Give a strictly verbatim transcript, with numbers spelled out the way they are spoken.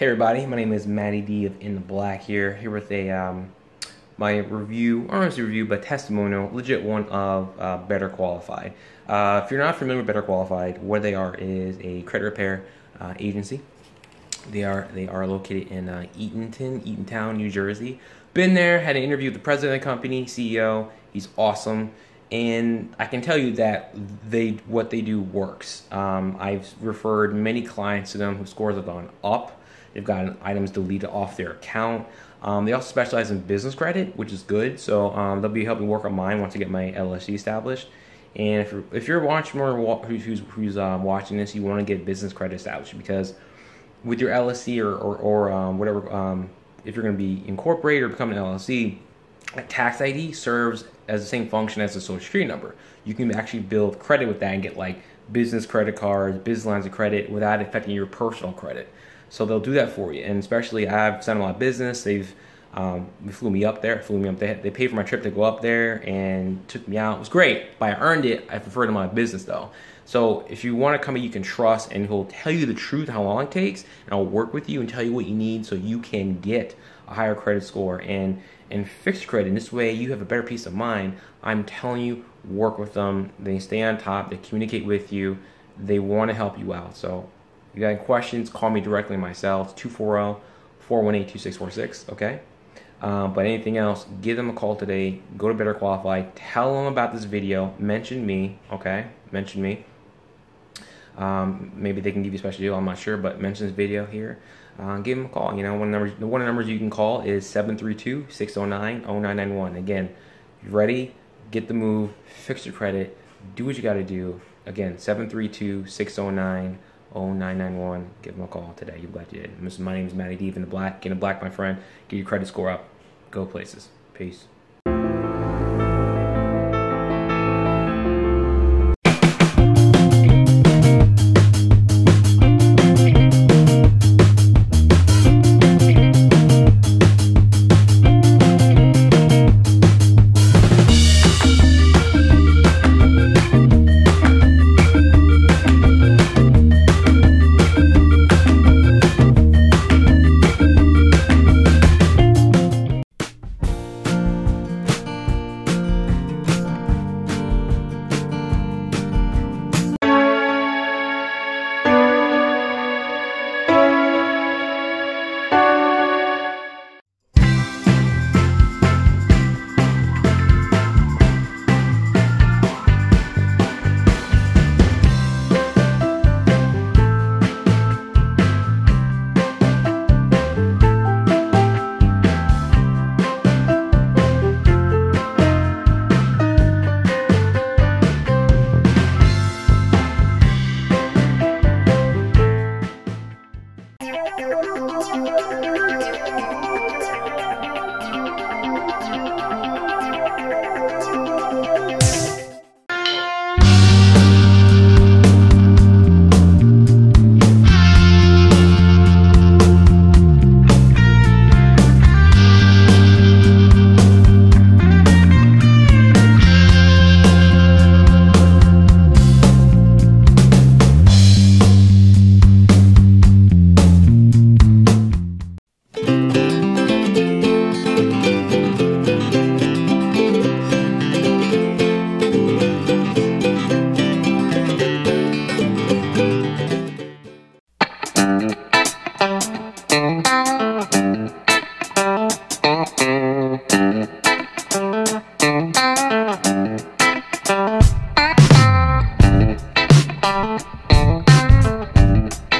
Hey everybody, my name is Matty D of In the Black here, here with a, um, my review, or not a review, but testimonial, legit one of uh, Better Qualified. Uh, if you're not familiar with Better Qualified, what they are is a credit repair uh, agency. They are they are located in uh, Eatonton, Eatontown, New Jersey. Been there, had an interview with the president of the company, C E O, he's awesome. And I can tell you that they what they do works. Um, I've referred many clients to them whose scores have gone up. They've gotten items deleted off their account. Um, they also specialize in business credit, which is good. So um, they'll be helping work on mine once I get my L L C established. And if you're, if you're watching or who's, who's uh, watching this, you want to get business credit established, because with your L L C or, or, or um, whatever, um, if you're going to be incorporated or become an L L C, a tax I D serves as the same function as a social security number. You can actually build credit with that and get like business credit cards, business lines of credit without affecting your personal credit. So they'll do that for you, and especially I've sent them a lot of business. They've um, flew me up there, flew me up there. They paid for my trip to go up there and took me out. It was great, but I earned it. I prefer them a lot of business though. So if you want to come in, you can trust, and he'll tell you the truth, how long it takes, and I'll work with you and tell you what you need so you can get a higher credit score and and fixed credit. And this way, you have a better peace of mind. I'm telling you, work with them. They stay on top. They communicate with you. They want to help you out. So. If you got any questions, call me directly myself, two four zero, four one eight, two six four six, okay? Um, but anything else, give them a call today. Go to Better Qualified. Tell them about this video. Mention me, okay? Mention me. Um, maybe they can give you a special deal, I'm not sure, but mention this video here. Uh, give them a call. You know, one of the numbers, one of the numbers you can call is seven three two, six oh nine, oh nine nine one. Again, you ready? Get the move. Fix your credit. Do what you got to do. Again, seven three two, six oh nine, oh nine nine one. oh nine nine one. Give them a call today. You're glad you did. My name is Matty D. In the Black. Get in the Black, my friend. Get your credit score up. Go places. Peace. Mm-hmm.